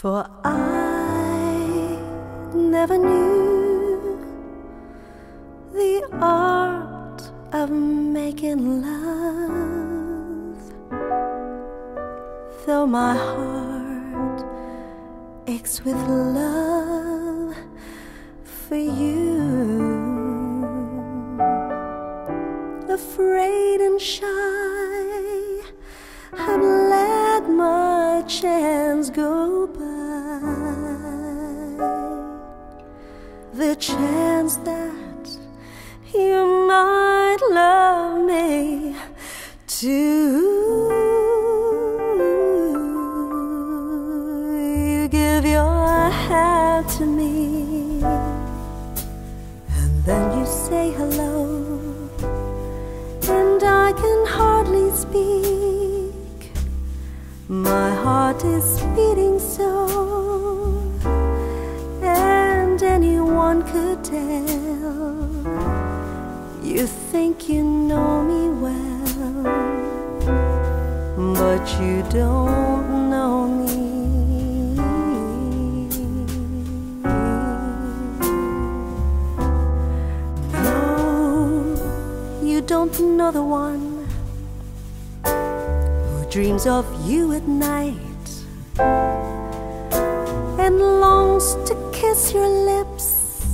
For I never knew the art of making love, though my heart aches with love for you. Afraid and shy, I've let my chance go by, the chance that you might love me too. You give your hand to me, and then you say hello, and I can hardly speak. My heart is beating so, and anyone could tell. You think you know me well, but you don't know me. No, you don't know the one dreams of you at night and longs to kiss your lips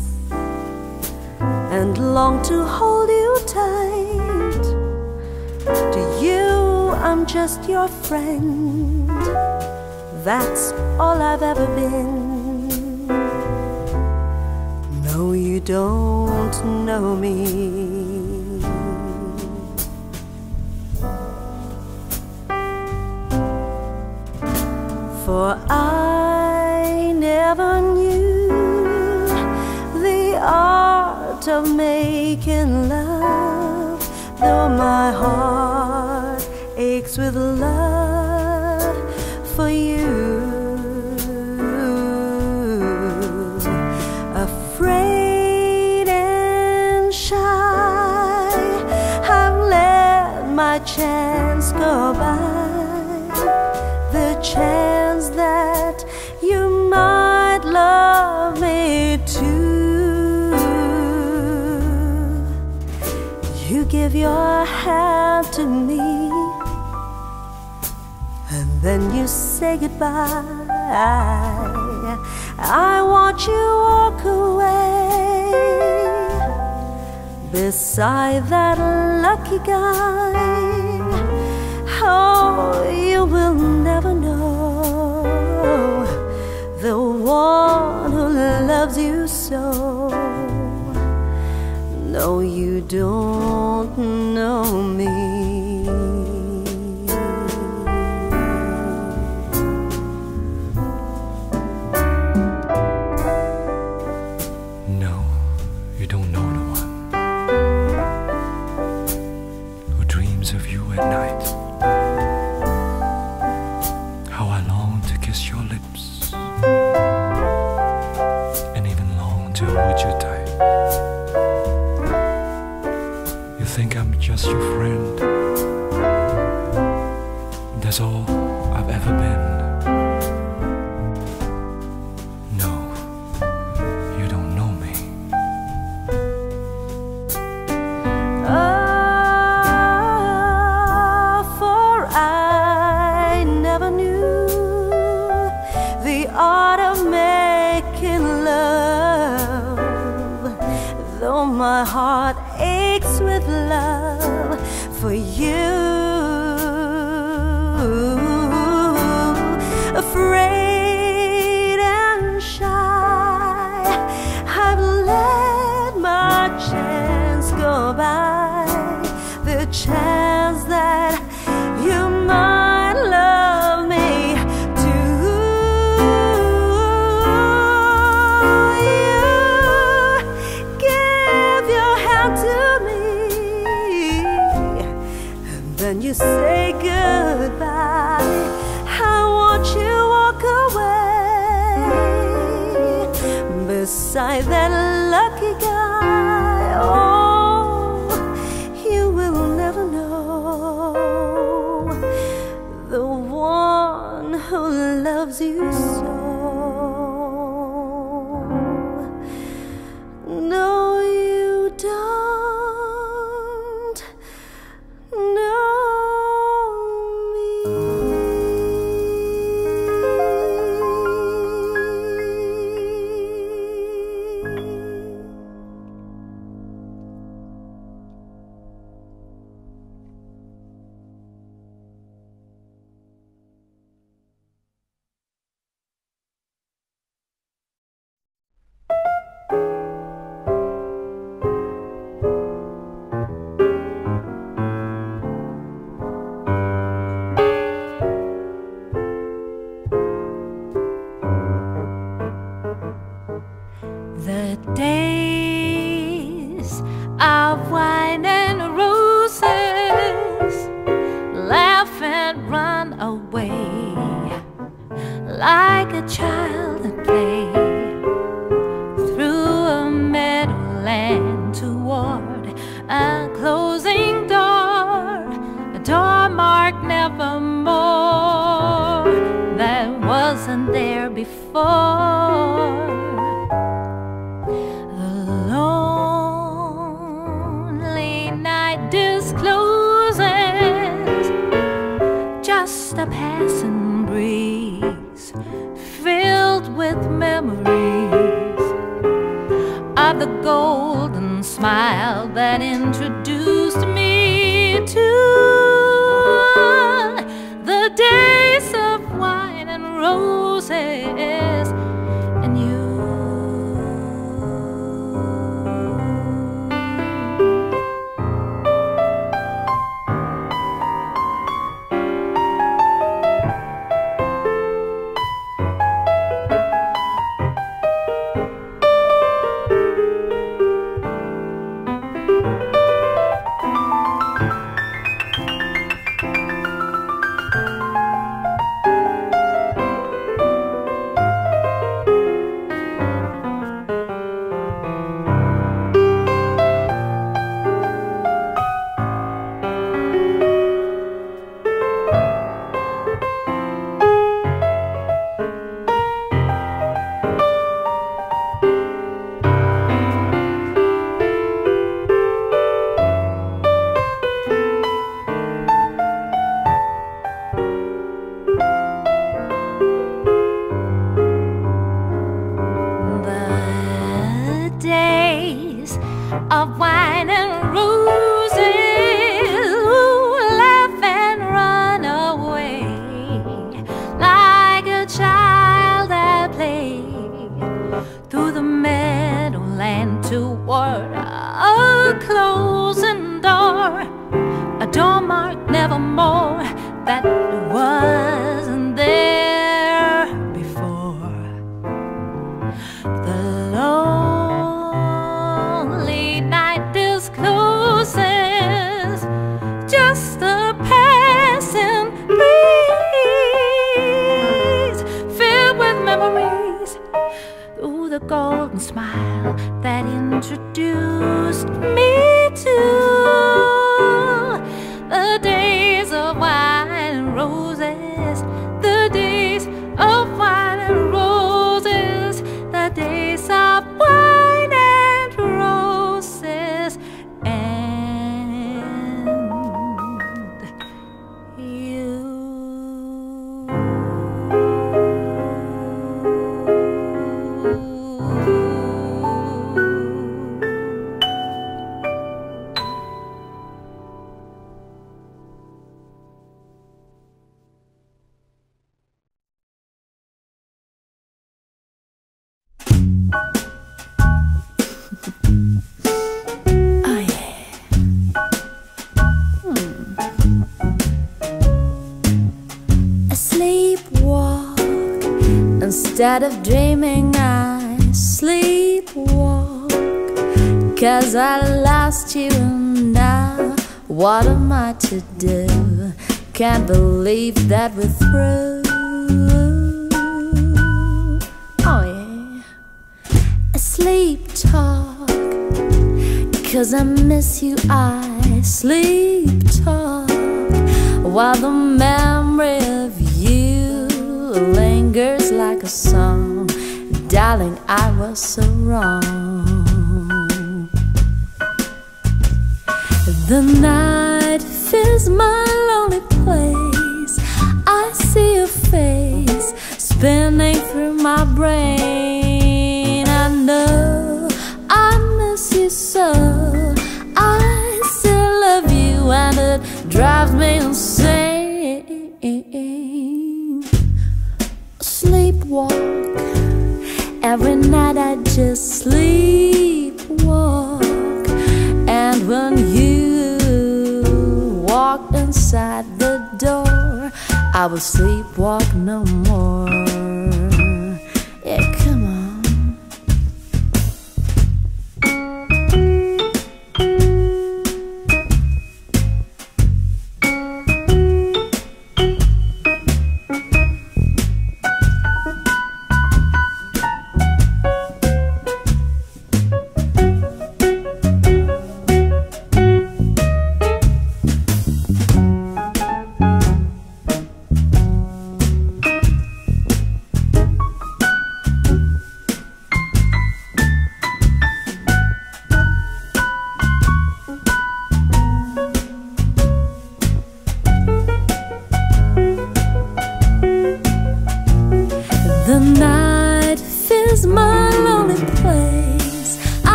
and long to hold you tight. To you, I'm just your friend. That's all I've ever been. No, you don't know me. For I never knew the art of making love, though my heart aches with love for you. Afraid and shy, I've let my chance go by, the chance that you might love me too. You give your hand to me, and then you say goodbye. I watch you walk away beside that lucky guy. Oh, you will never know the one who loves you so. No, you don't know me. No, you don't know the one who dreams of you at night. How I long to kiss your lips and even long to hold you tight. You think I'm just your friend. That's all I've ever been. No, you don't know me. Though my heart aches with love for you. Afraid and shy, I've let my chance go by, the chance that you might love me too. You to me, and then you say goodbye. I watch you walk away beside that lucky guy. Oh, you will never know the one who loves you so. like a child at play, through a meadowland toward a closing door, a door marked nevermore that wasn't there before. The lonely night discloses just a passing breeze, filled with memories of the golden smile that introduced me to the days of wine and roses and you of wine and roses. Ooh, laugh and run away like a child at play, through the meadowland toward a closing door, a door marked nevermore that wasn't there before. The just a passing breeze, filled with memories, ooh, the golden smile that introduced me to the days of wine and roses, the days of wine and roses, the days of wine. Instead of dreaming, I sleepwalk, 'cause I lost you now. What am I to do? Can't believe that we're through. Oh yeah. I sleep talk, 'cause I miss you. I sleep talk while the memory of you lingers like a song. Darling, I was so wrong. The night fills my lonely place. I see your face spinning through my brain. I know I miss you so. I still love you and it drives me insane. Sleepwalk, every night I just sleepwalk. And when you walk inside the door, I will sleepwalk no more. Yeah, come on.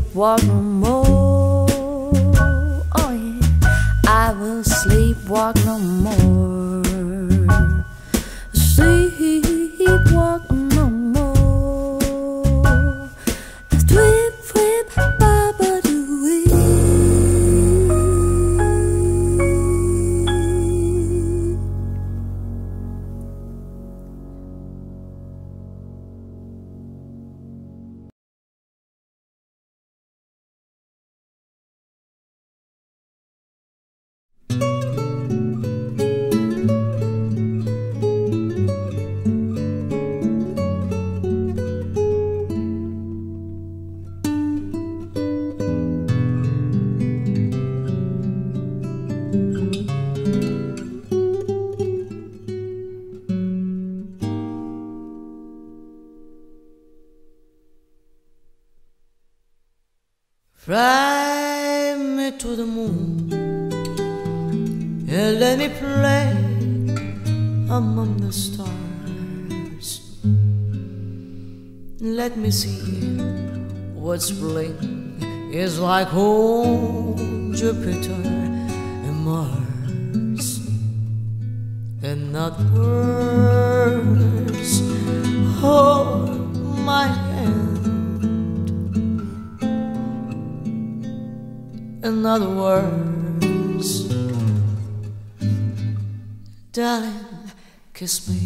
sleep walk no more. Oh yeah, I will sleep walk no more. Sleep walk no more. Twip twip baba do Fly me to the moon and let me play among the stars. Let me see what spring is like on Jupiter and Mars, and not birds hold my hand. In other words, darling, kiss me.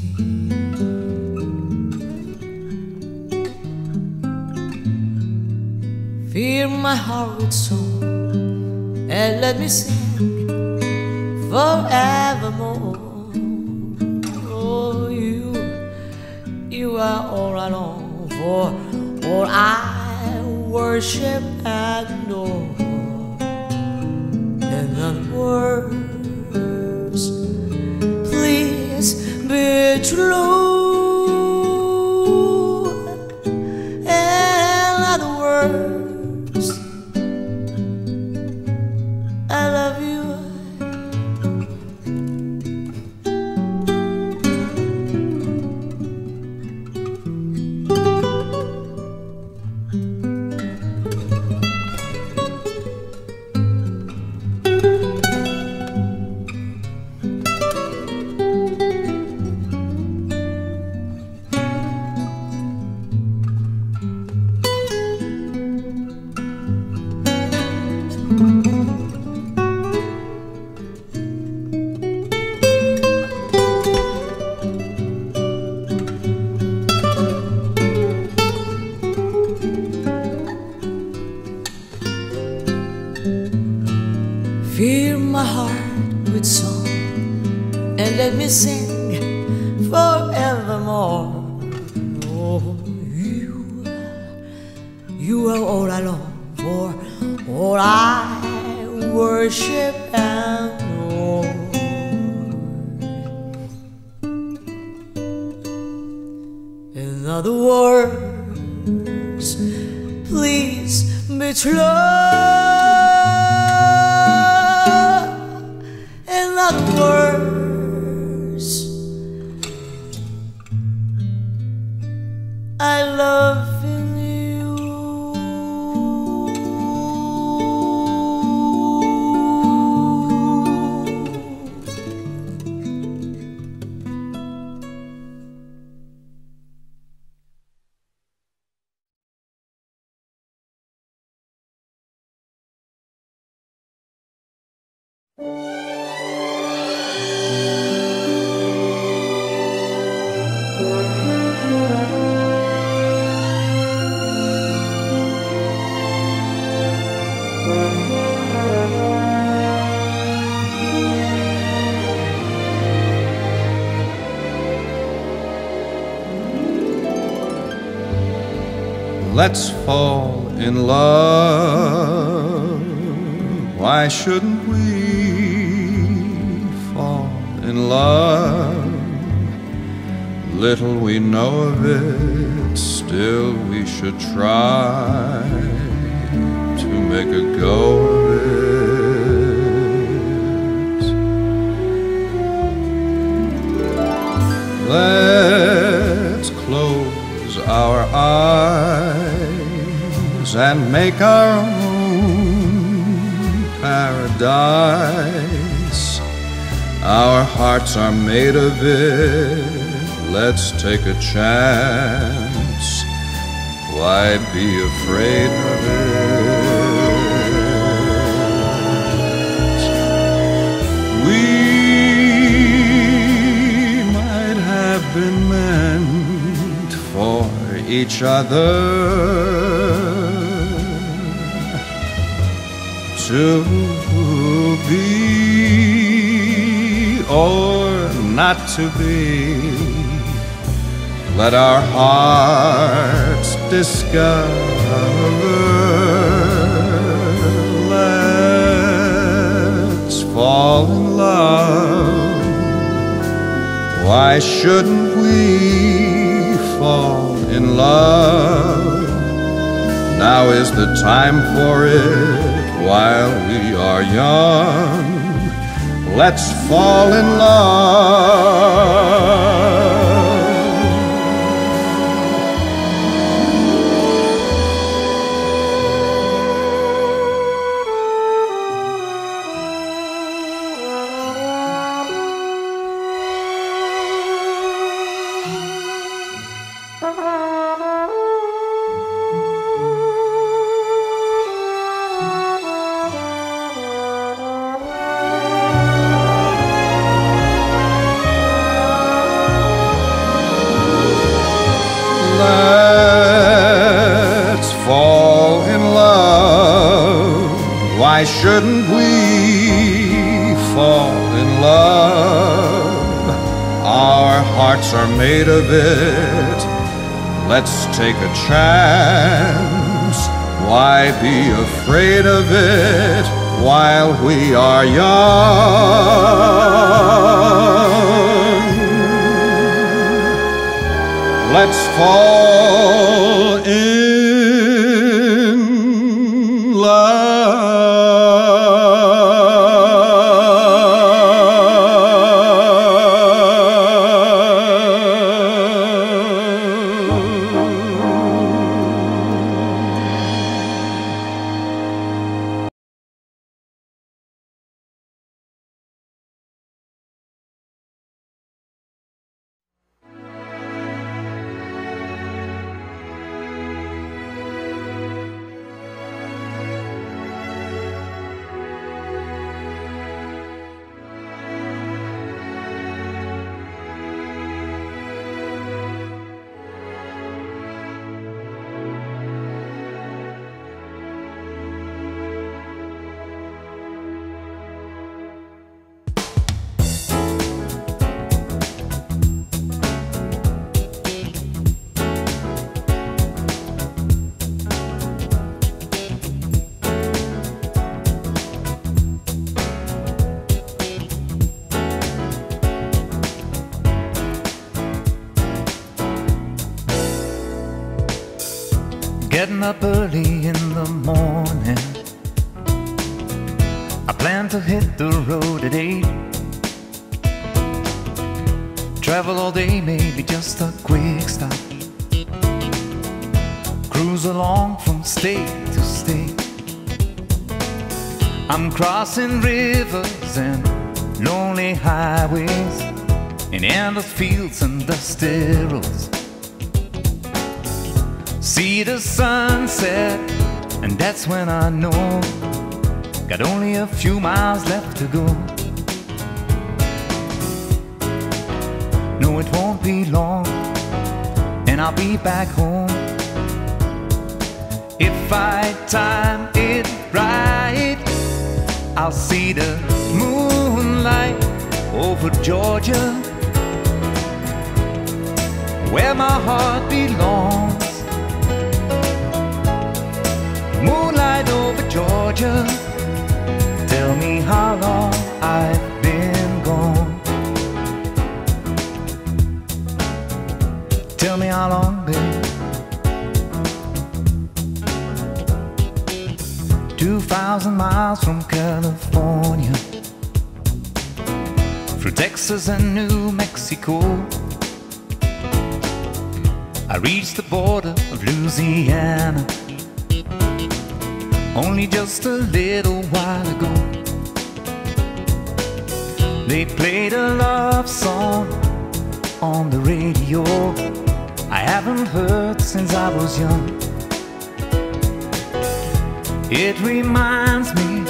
Fill my heart with song and let me sing forevermore. Oh, you are all I long for, all I worship and adore. Not words, please be true. And not words, I love you. Fill my heart with song and let me sing forevermore. Oh, you are all I long for, all I worship and adore. In other words, please be true. Not words, I love you. Let's fall in love. Why shouldn't we fall in love? Little we know of it, still we should try to make a go of it. Let's close our eyes ours and make our own paradise. Our hearts are made of it, let's take a chance. Why be afraid of it? We might have been meant for each other, to be or not to be. Let our hearts discover. Let's fall in love. Why shouldn't we fall in love? Now is the time for it while we are young. Let's fall in love. Let's fall in love. Why shouldn't we fall in love? Our hearts are made of it, let's take a chance. Why be afraid of it while we are young? Let's fall in love. Getting up early in the morning, I plan to hit the road at 8. Travel all day, maybe just a quick stop, cruise along from state to state. I'm crossing rivers and lonely highways, in endless fields and dusty roads. See the sunset, and that's when I know got only a few miles left to go. No, it won't be long, and I'll be back home if I time it right. I'll see the moonlight over Georgia, where my heart belongs. Moonlight over Georgia, tell me how long I've been gone. Tell me how long, babe. 2,000 miles from California, through Texas and New Mexico, I reached the border of Louisiana. only just a little while ago. They played a love song on the radio I haven't heard since I was young. It reminds me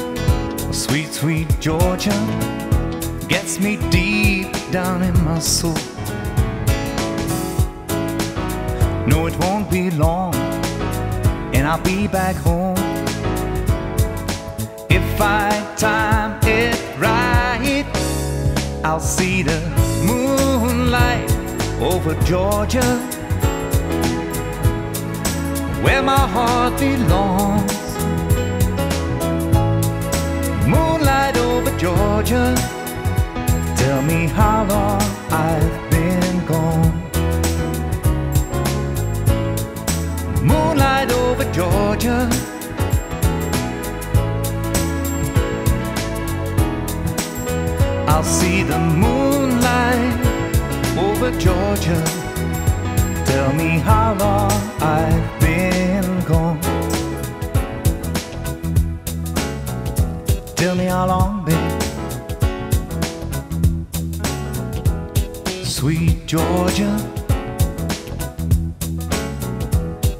of sweet, sweet Georgia, gets me deep down in my soul. No, it won't be long, and I'll be back home. If I time it right, I'll see the moonlight over Georgia, where my heart belongs. Moonlight over Georgia, tell me how long I've been gone. Moonlight over Georgia. I'll see the moonlight over Georgia, tell me how long I've been gone. Tell me how long, babe, sweet Georgia,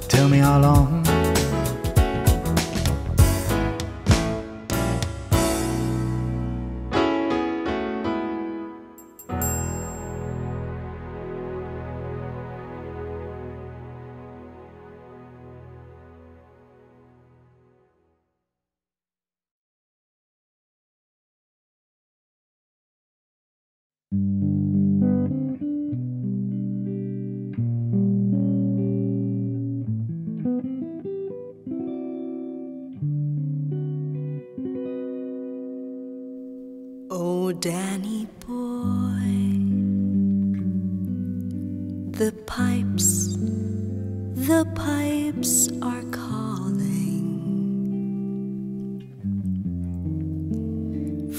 tell me how long. Oh, Danny boy, the pipes are calling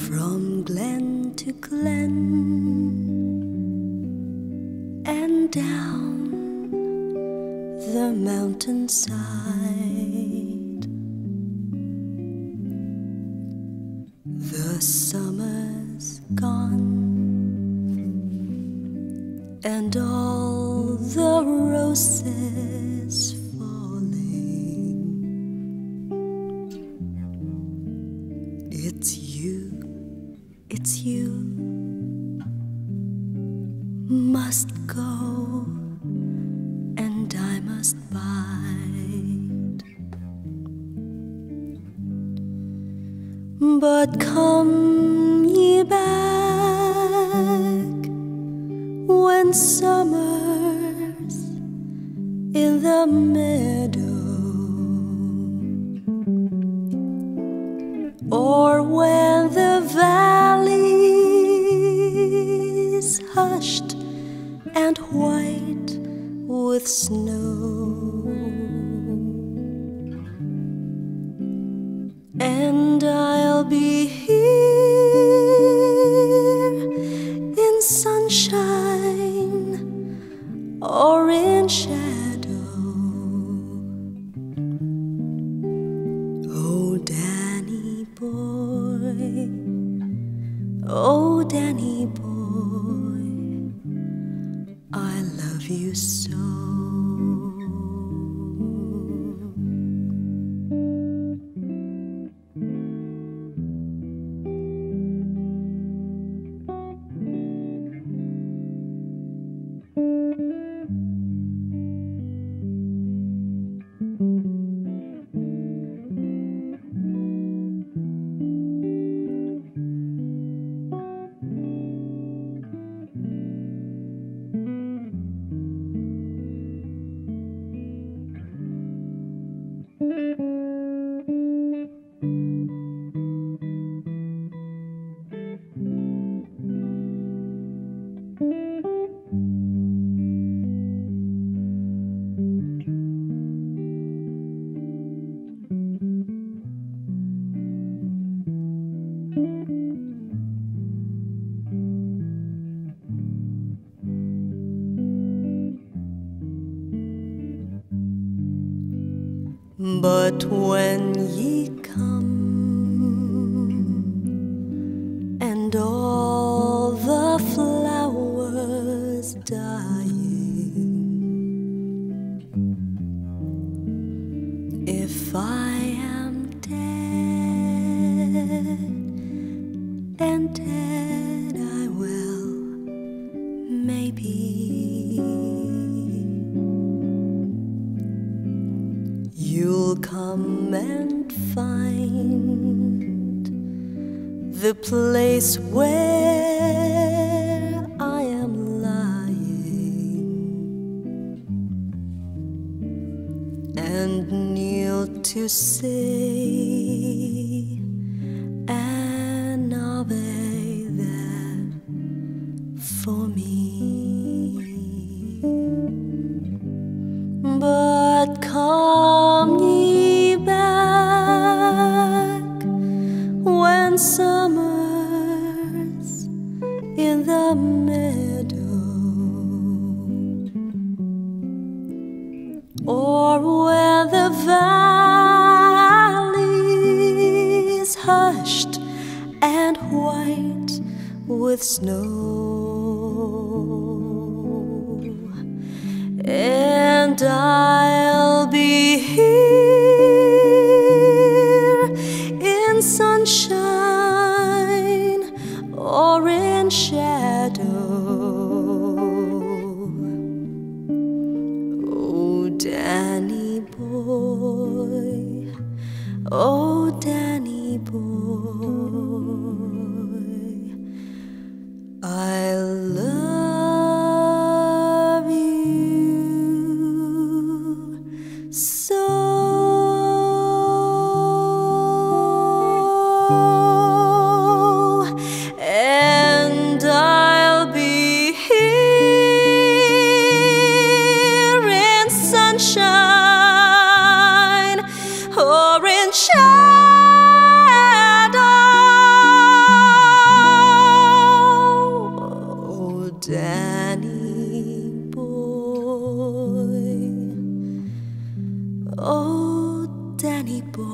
from glen to glen and down the mountainside. The summer gone, and all the roses falling. It's you, must go, and I must bide. But come ye back when summer's in the meadow, or when the valley's hushed and white with snow, and I'll be here in sunshine or in shadow. Oh, Danny boy, oh, Danny boy, I love you so. But when ye come, and all the flowers dying, if I am dead, and dead I will, maybe you'll come and find the place where I am lying, and kneel to say an Ave there for me. But come ye back when summer's in the meadow, or where the valley's hushed and white with snow, and I'll be here in sunshine or in shadow. Oh, Danny boy, oh, Danny boy, I love Danny boy, oh, Danny boy,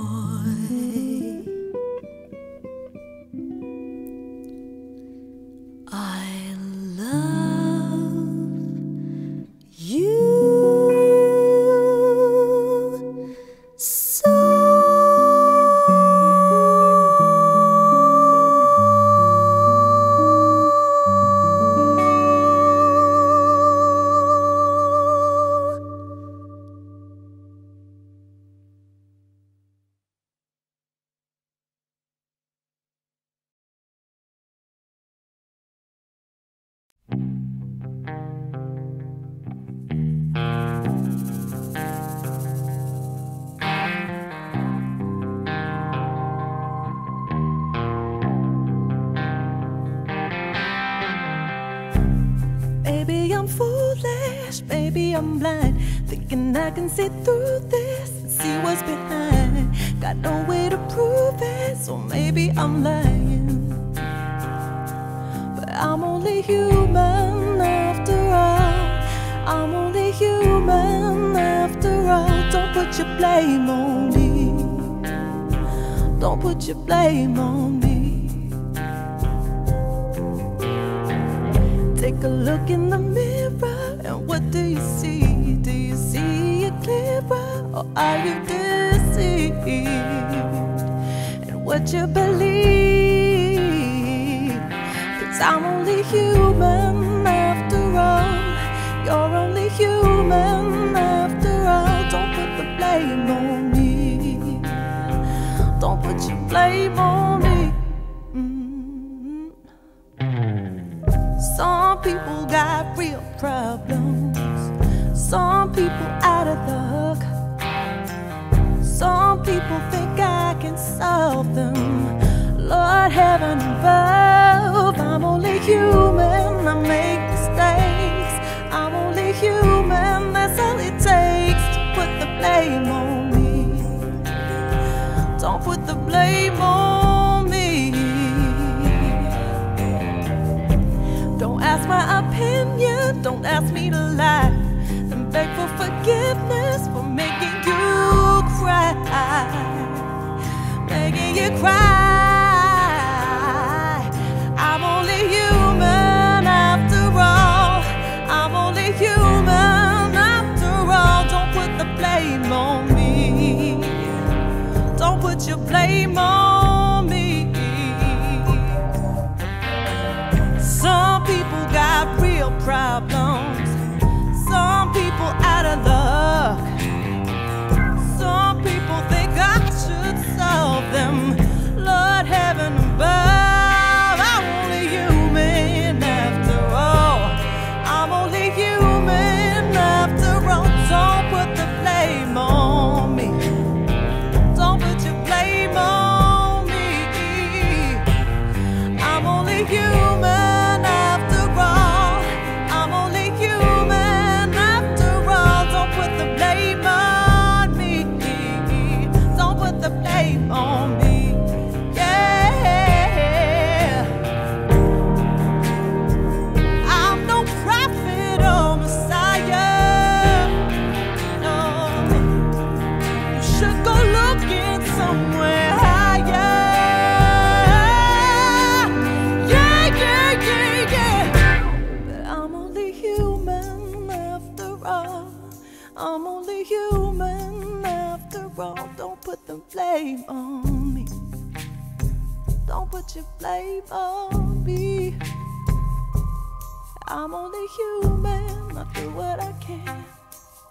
I love you so. Maybe I'm foolish, maybe I'm blind, thinking I can see through this and see what's behind. Got no way to prove it, so maybe I'm lying. But I'm only human after all. I'm only human after all. Don't put your blame on me. Don't put your blame on me. Take a look in the mirror, and what do you see? Do you see it clearer, or are you deceived in what you believe? 'Cause I'm only human after all. You're only human after all. Don't put the blame on me. Don't put your blame on me. Some people got real problems. Some people out of luck. Some people think I can solve them. Lord, heaven above, I'm only human. I make mistakes. I'm only human. That's all it takes to put the blame on me. Don't put the blame on me. Ask my opinion, don't ask me to lie, and beg for forgiveness for making you cry. you cry. I'm only human after all. I'm only human after all. Don't put the blame on me. Don't put your blame on me. Some people got real problems. Some people out of luck. I'm only human after all. Don't put the blame on me. Don't put your blame on me. I'm only human. I do what I can.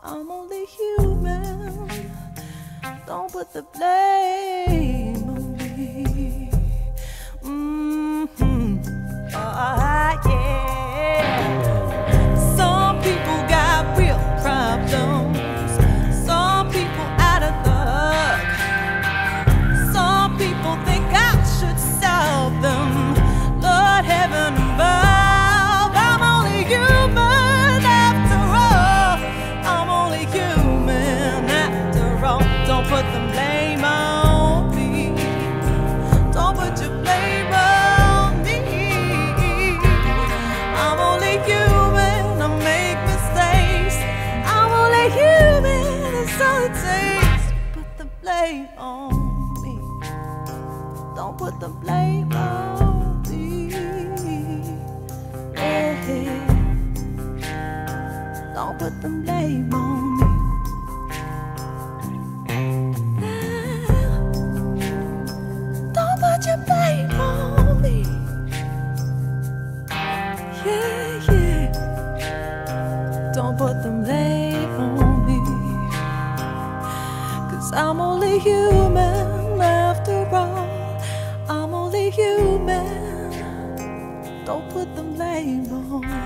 I'm only human. Don't put the blame on me. Oh, yeah. Some people got real problems. On me. Don't put the blame on me. Yeah. Don't put the blame on me. Don't put your blame on me. Yeah, yeah. Don't put the blame on me. 'Cause I'm only human after all. I'm only human. Don't put the blame on me.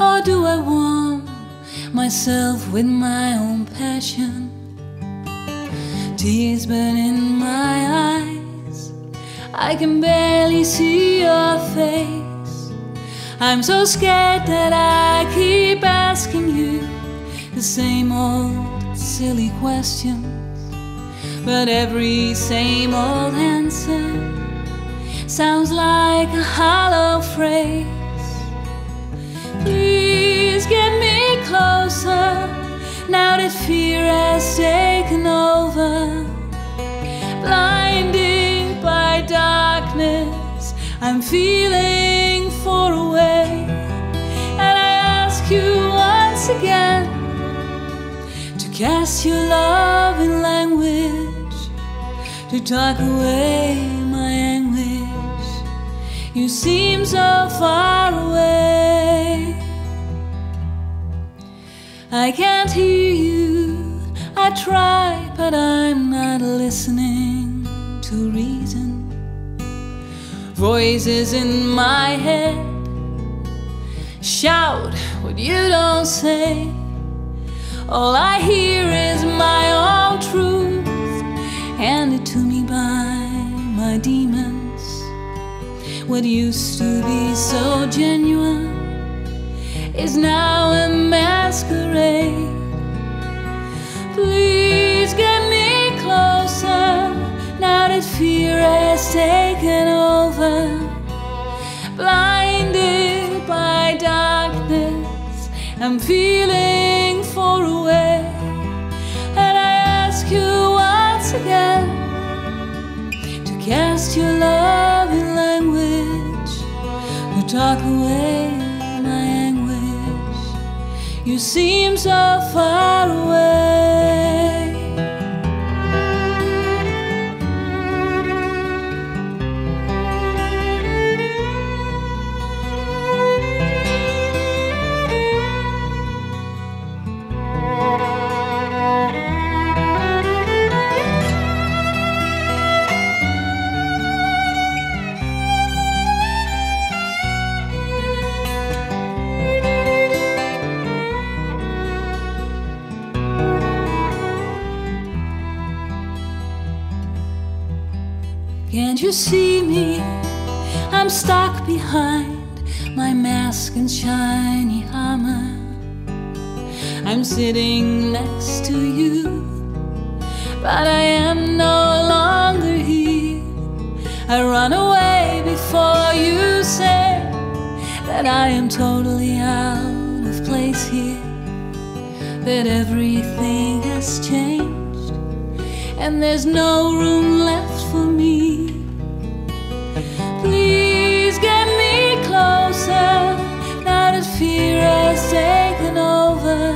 or do I warm myself with my own passion? Tears burn in my eyes, I can barely see your face. I'm so scared that I keep asking you the same old silly questions, but every same old answer sounds like a hollow phrase. Please get me closer, now that fear has taken over. Blinded by darkness, I'm feeling far away. And I ask you once again to cast your love in language, to tuck away my anguish. You seem so far away. I can't hear you, I try, but I'm not listening to reason. Voices in my head shout what you don't say. All I hear is my own truth, handed to me by my demons. What used to be so genuine is now a masquerade. Please get me closer, now that fear has taken over. Blinded by darkness, I'm feeling far away. And I ask you once again to cast your love in language, to talk away my anguish. You seem so far away. Can't you see me? I'm stuck behind my mask and shiny armor. I'm sitting next to you, but I am no longer here. I run away before you say that I am totally out of place here, that everything has changed and there's no room left for me. Please get me closer, now that fear has taken over.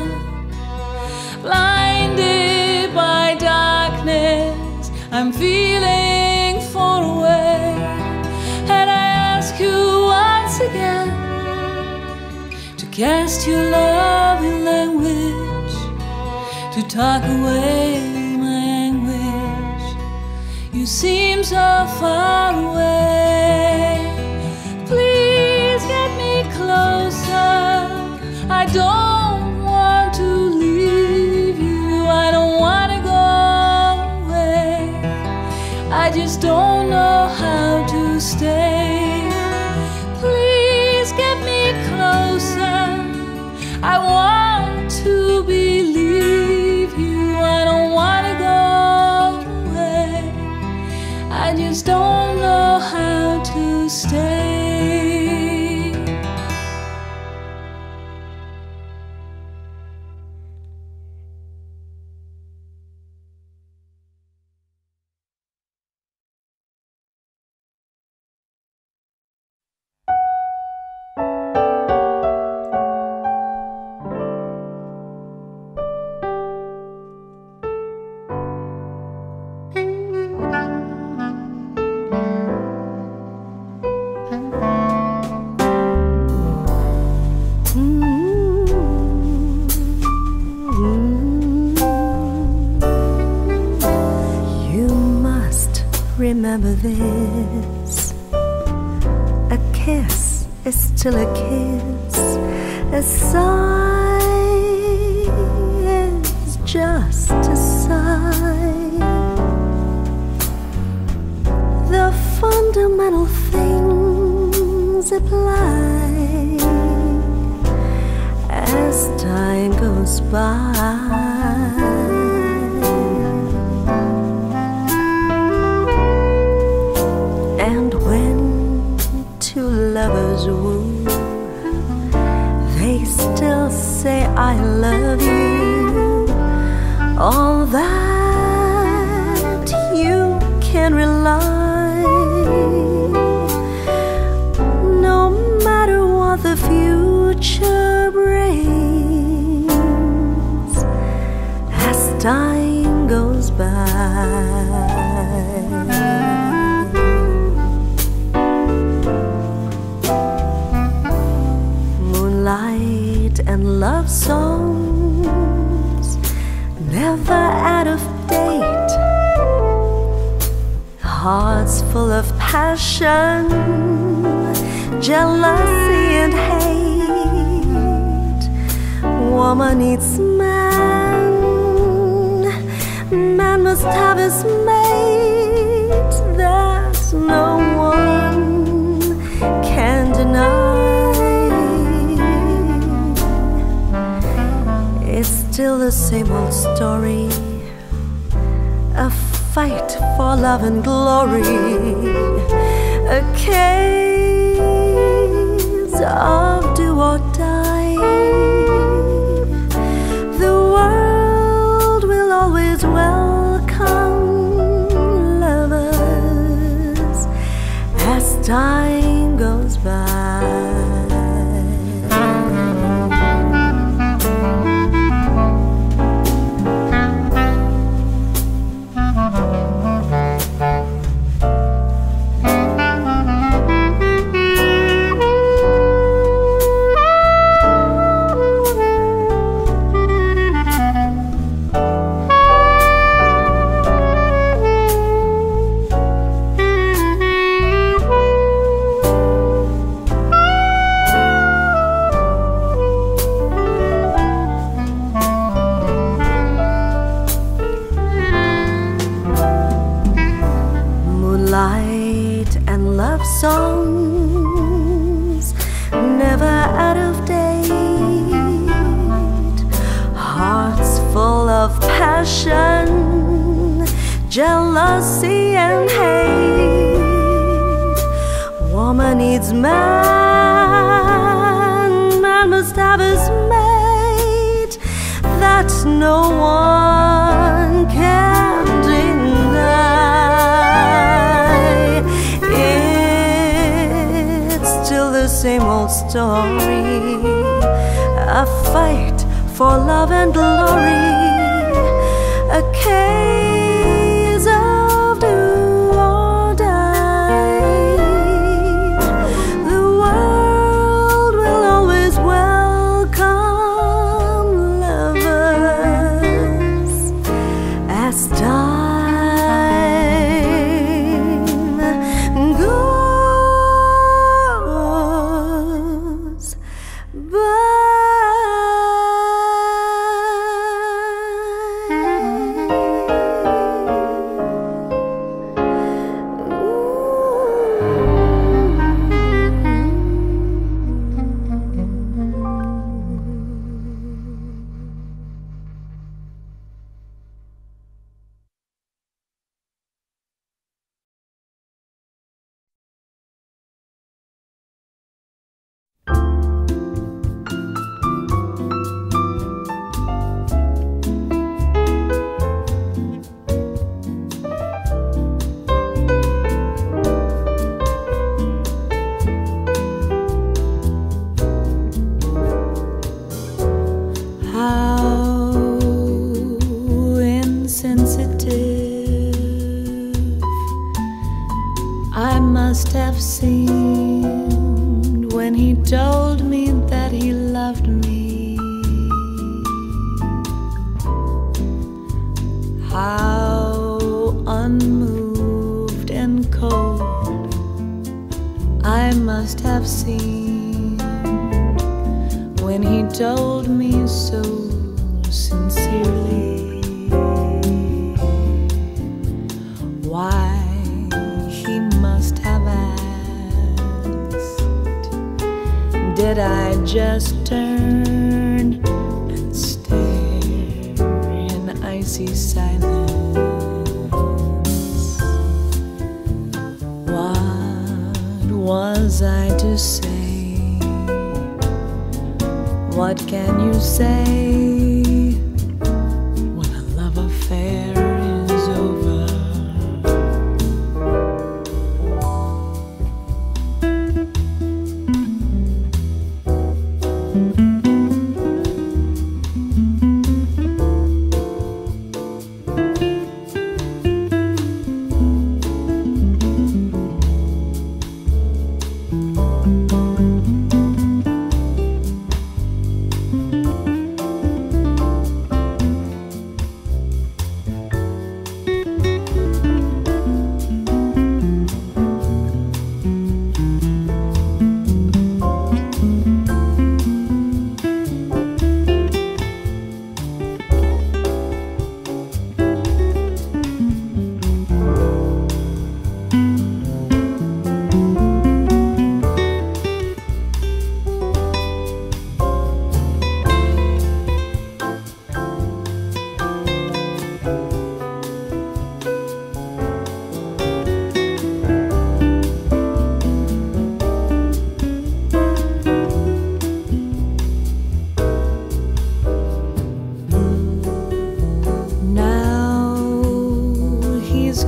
Blinded by darkness, I'm feeling far away. And I ask you once again to cast your love in language, to tuck away my anguish. You seem so far away. I don't want to leave you, I don't want to go away. I just don't know how to stay. Please get me closer, I want to believe you, I don't want to go away. I just don't know how to stay. Remember this, a kiss is still a kiss, A sigh is just a sigh. The fundamental things apply as time goes by. And when two lovers woo, they still say I love you. All that you can rely, no matter what the future brings, as time goes by. Light and love songs, never out of date. Hearts full of passion, jealousy and hate. Woman needs man, man must have his mate. That no one can deny. Still the same old story, a fight for love and glory, a case of do or die. The world will always welcome lovers as time goes by. Light and love songs, never out of date. Hearts full of passion, jealousy and hate. Woman needs man, man must have his mate. That no one can same old story, a fight for love and glory, a case of do or die. The world will always welcome lovers as time goes. Bye. he told me so sincerely. Why he must have asked, did I just turn and stare in icy silence? What was I to say? What can you say when a love affair is over?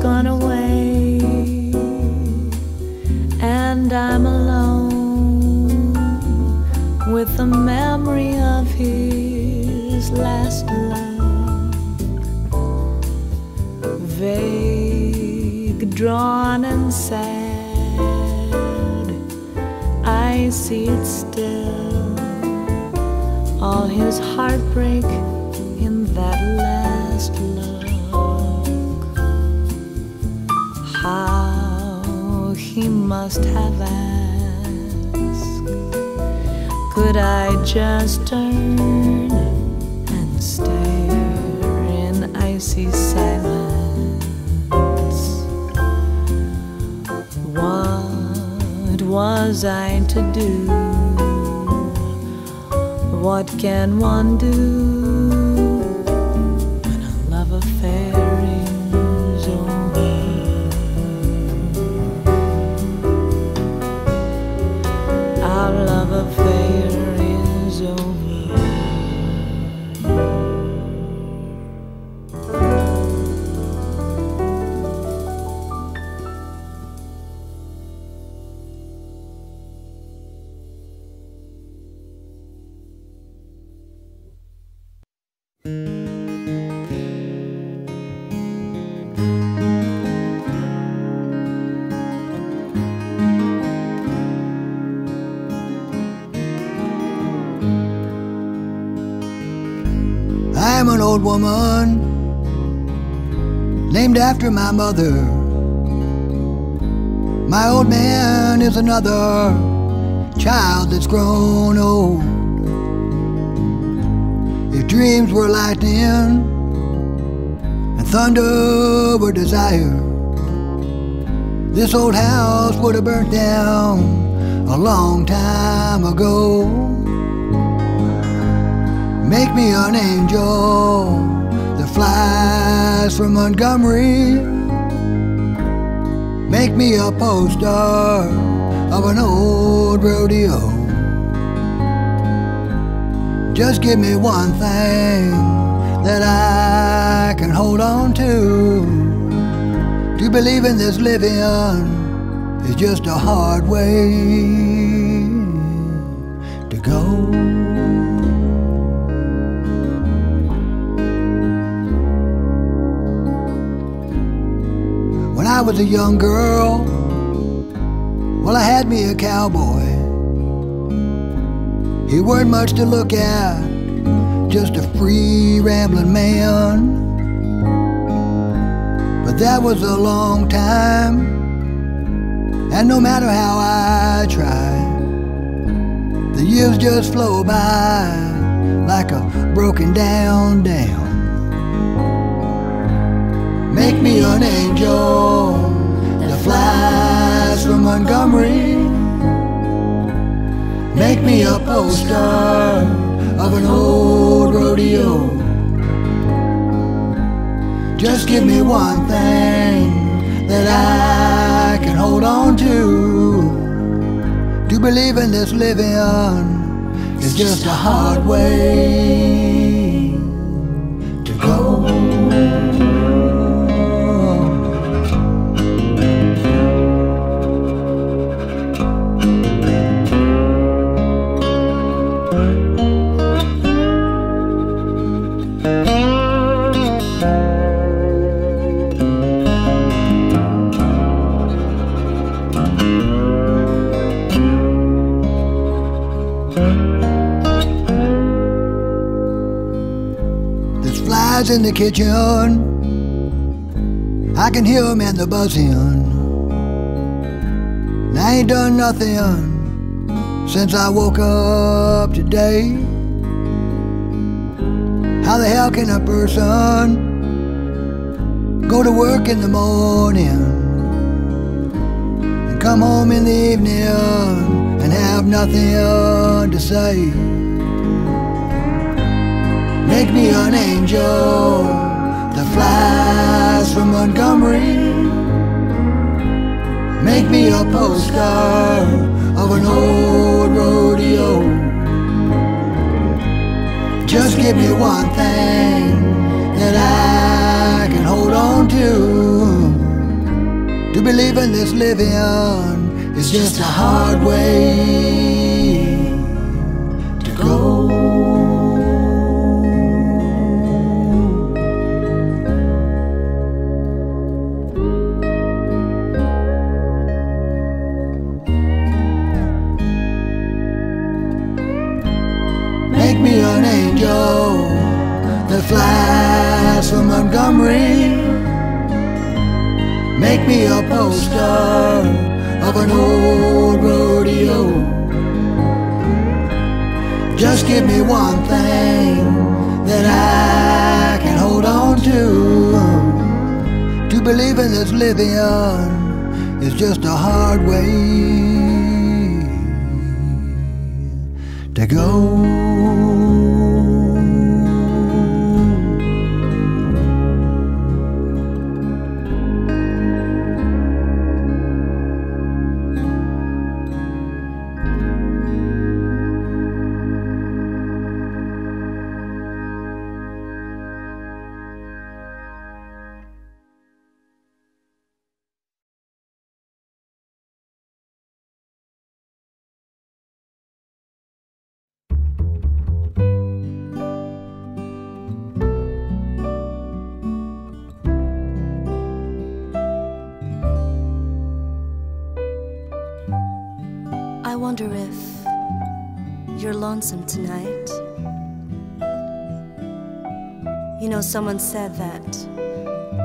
Gone away and I'm alone with the memory of his last love, vague, drawn and sad. I see it still, all his heartbreak in that last love. How he must have asked, could I just turn and stare in icy silence? What was I to do? What can one do? I'm an old woman named after my mother. My old man is another child that's grown old. If dreams were lightning and thunder were desire, this old house would have burnt down a long time ago. Make me an angel that flies from Montgomery. Make me a poster of an old rodeo. Just give me one thing that I can hold on to. To believe in this living is just a hard way to go. I was a young girl, well, I had me a cowboy. He weren't much to look at, just a free rambling man. But that was a long time, and no matter how I tried, The years just flow by like a broken down dam. Make me an angel that flies from Montgomery. Make me a poster of an old rodeo. Just give me one thing that I can hold on to. To believe in this living is just a hard way to go. There's flies in the kitchen, I can hear them and they're buzzing. And I ain't done nothing since I woke up today. How the hell can a person go to work in the morning and come home in the evening and have nothing to say? Make me an angel that flies from Montgomery. Make me a poster of an old rodeo. Just give me one thing that I can hold on to. To believe in this living is just a hard way to go. Make me an angel that flies from Montgomery. Make me a poster of an old rodeo. Just give me one thing that I can hold on to. To believe in this living is just a hard way to go. I wonder if you're lonesome tonight. You know, someone said that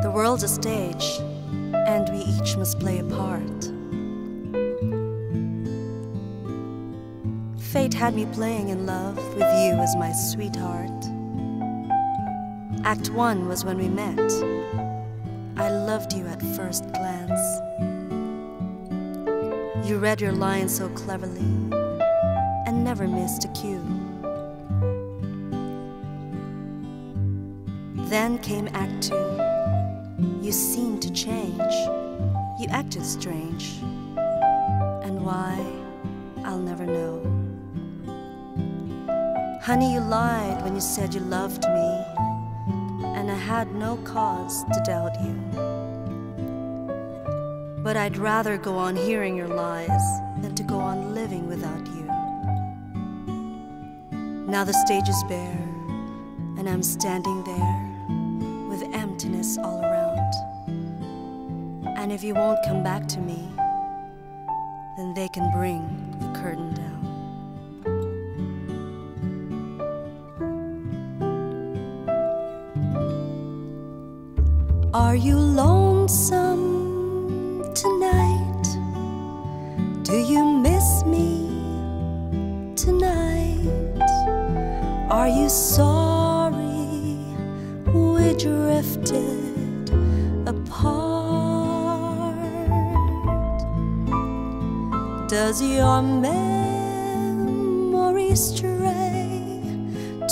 the world's a stage and we each must play a part. Fate had me playing in love with you as my sweetheart. Act one was when we met. I loved you at first glance. You read your lines so cleverly and never missed a cue. Then came Act Two. You seemed to change. You acted strange. And why, I'll never know. Honey, you lied when you said you loved me, and I had no cause to doubt you. But I'd rather go on hearing your lies than to go on living without you. Now the stage is bare, and I'm standing there with emptiness all around. And if you won't come back to me, then they can bring the curtain down. Are you lonesome tonight? Do you miss me tonight? Are you sorry we drifted apart? Does your memory stray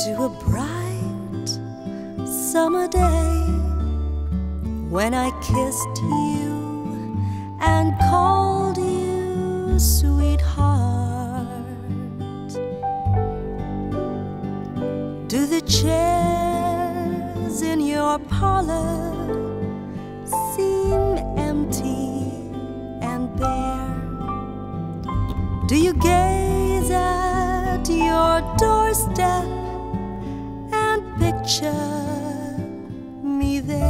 to a bright summer day when I kissed you and called you sweetheart? Do the chairs in your parlor seem empty and bare? Do you gaze at your doorstep and picture me there?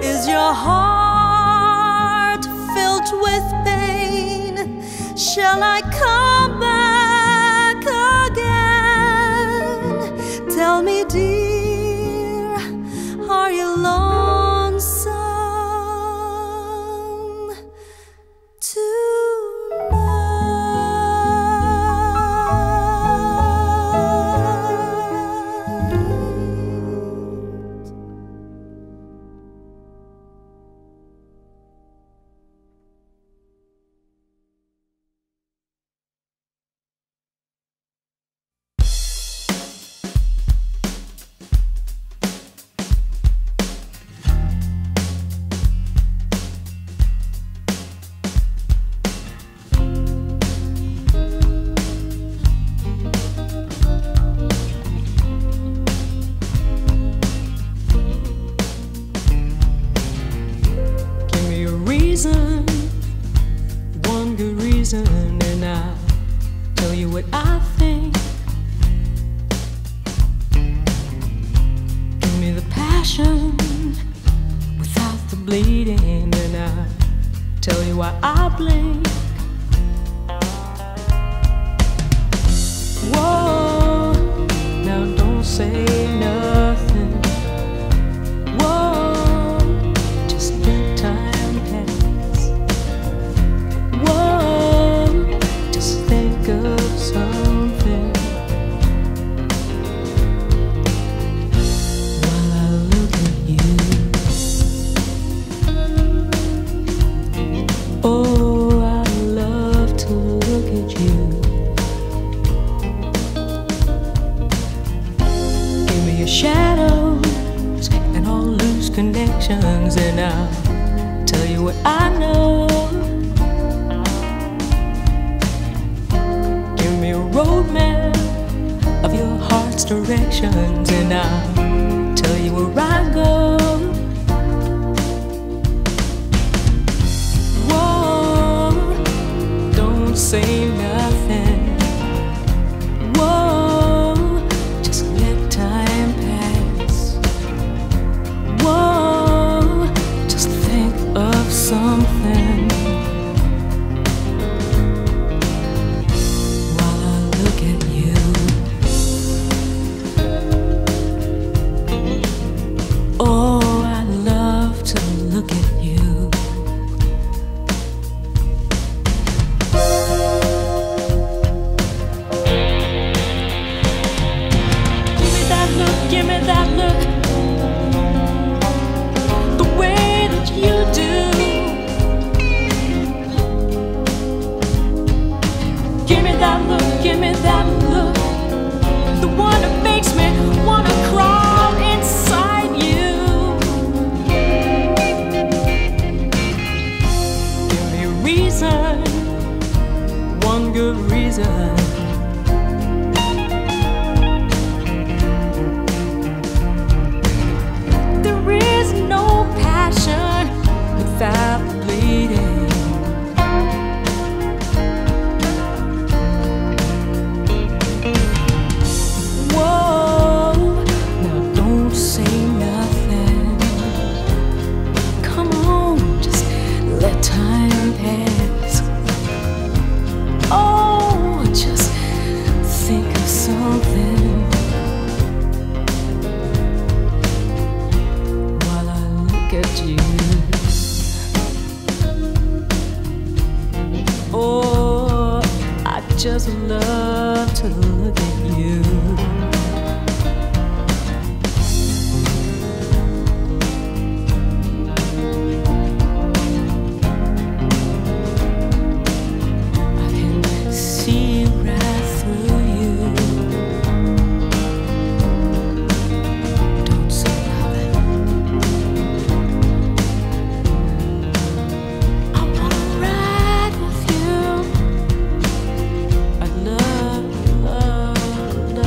Is your heart filled with pain? Shall I come back again? Tell me, dear, are you lonesome tonight? One good reason, and I'll tell you what I think. Give me the passion without the bleeding, and I'll tell you why I blink. Whoa, now don't say nothing. Whoa, just let time. Something while I look at you. Oh, I love to look at you. Give me your shadows and all loose connections, and I'll tell you what I know. Roadmap of your heart's directions, and I'll tell you where I go. Whoa, don't say nothing. Whoa, just let time pass. Whoa, just think of something. Time pass. Oh, just just love to look at you. I can see right through you. Don't say nothing. I want to ride with you. I'd love, love, love to love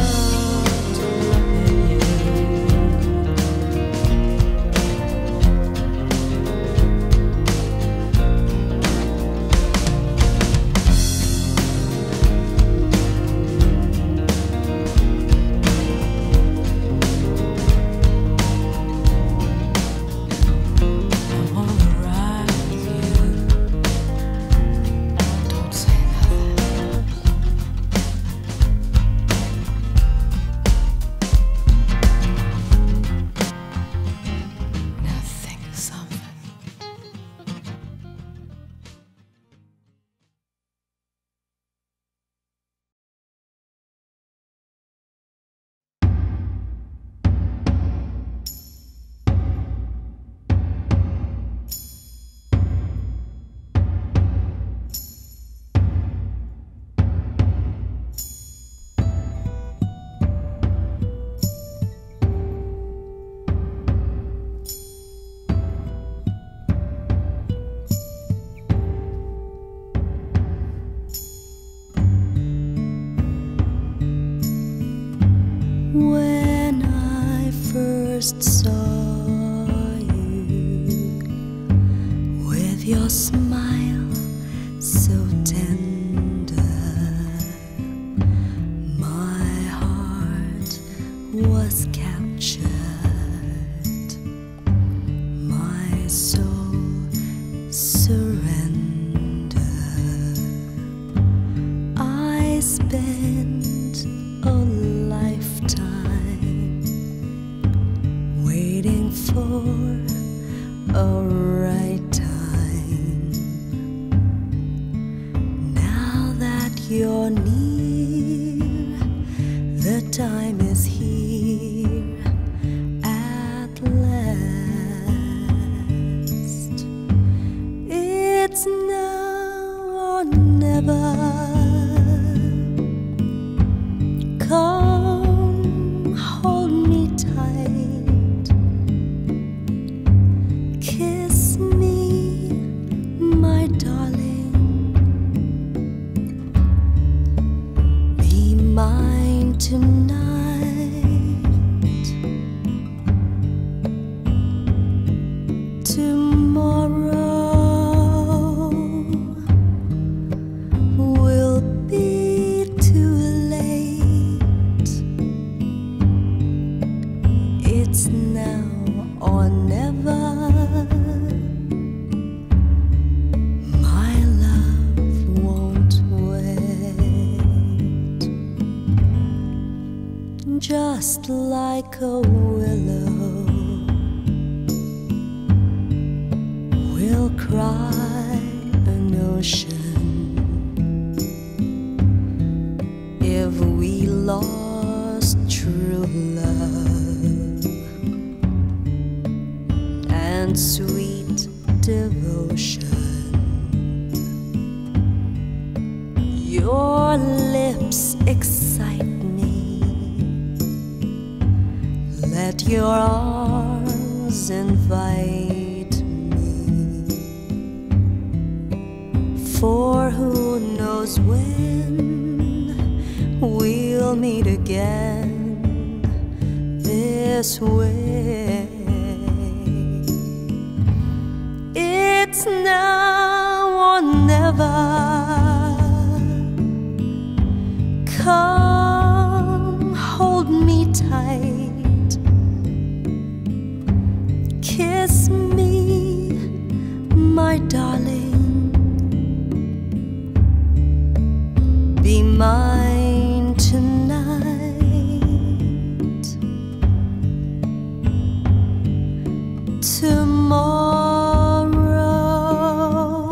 Tomorrow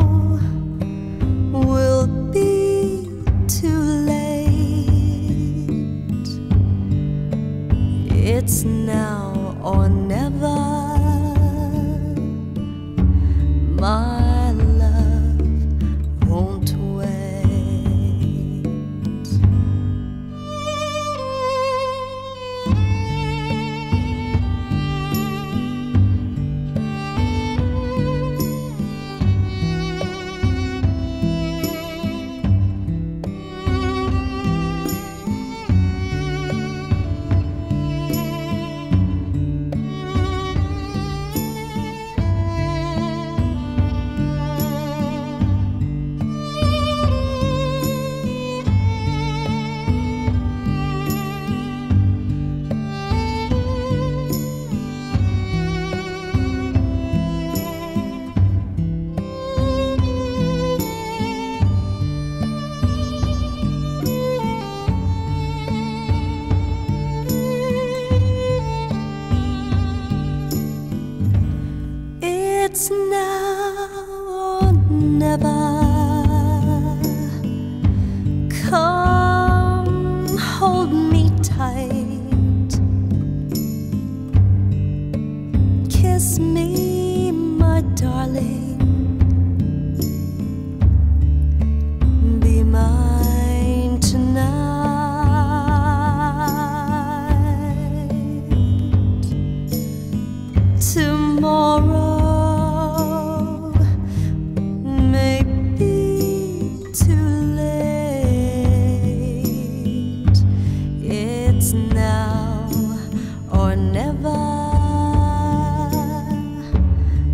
will be too late. It's now or never, my love won't wait. It's now or never. Come hold me tight, kiss me, my darling, be mine tonight. Tomorrow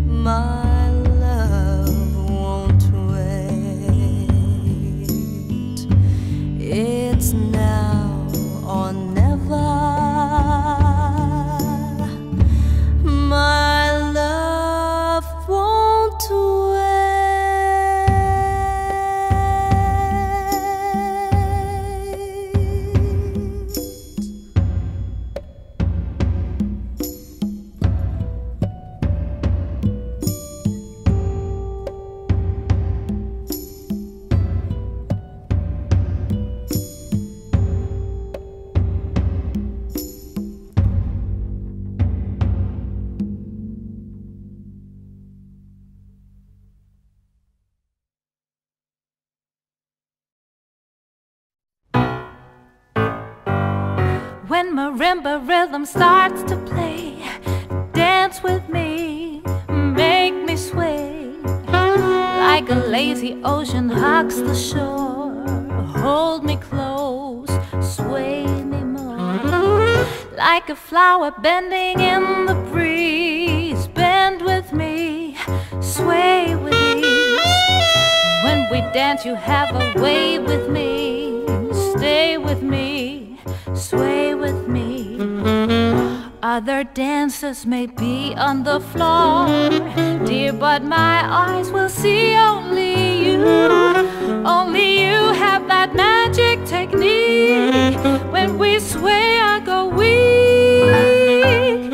my love won't wait. It's now or never, my love won't wait. When marimba rhythm starts to play, dance with me, make me sway. Like a lazy ocean hugs the shore, hold me close, sway me more. Like a flower bending in the breeze, bend with me, sway with ease. When we dance you have a way with me, stay with me, sway with me. Other dancers may be on the floor, dear, but my eyes will see only you. Only you have that magic technique. When we sway I go weak.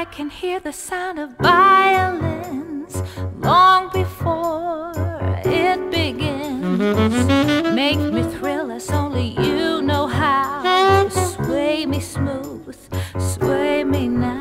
I can hear the sound of violins long before it begins. Make me thrill as only you know how. Sway me smooth, sway me now.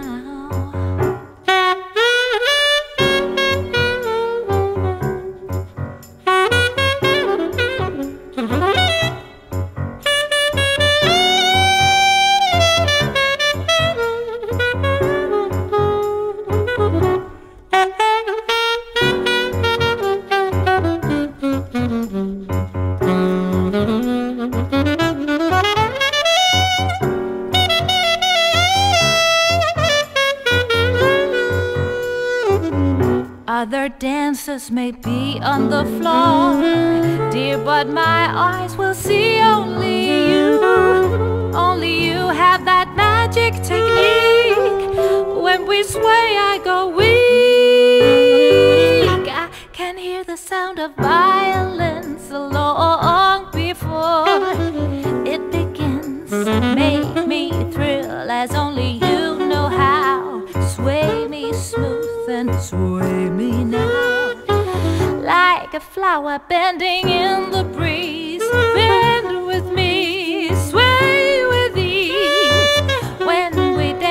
Other dancers may be on the floor, dear, but my eyes will see only you. Only you have that magic technique. When we sway I go weak. I can hear the sound of violins long before it begins. Make me thrill as only you know how. Sway me smooth and sway me now. Like a flower bending in the breeze, bend with me, sway with ease. When we dance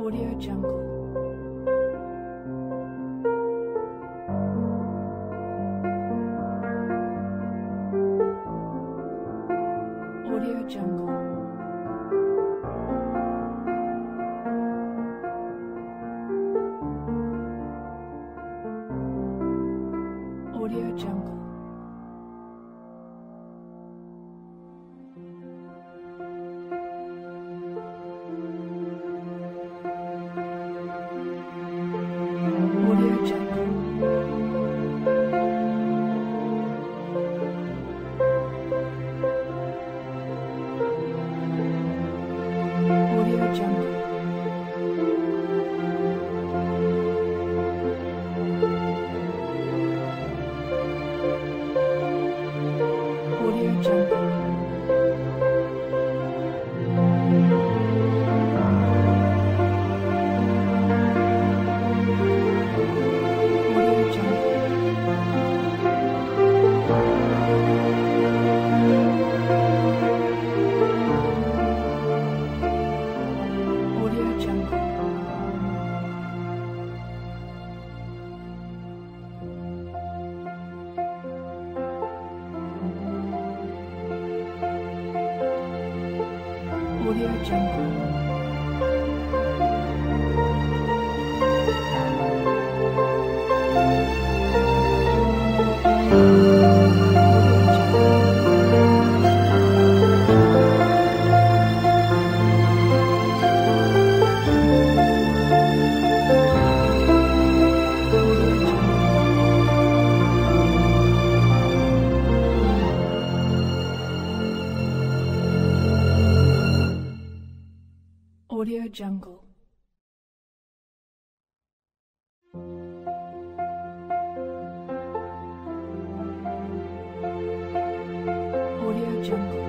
Audio Jungle. Audio Jungle. Audio Jungle. Audio Jungle. Audio Jungle. Audio Jungle.